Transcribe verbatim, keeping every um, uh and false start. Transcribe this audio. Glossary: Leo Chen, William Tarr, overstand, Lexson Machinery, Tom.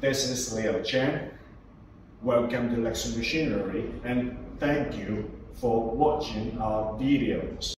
This is Leo Chen. Welcome to Lexson Machinery and thank you for watching our videos.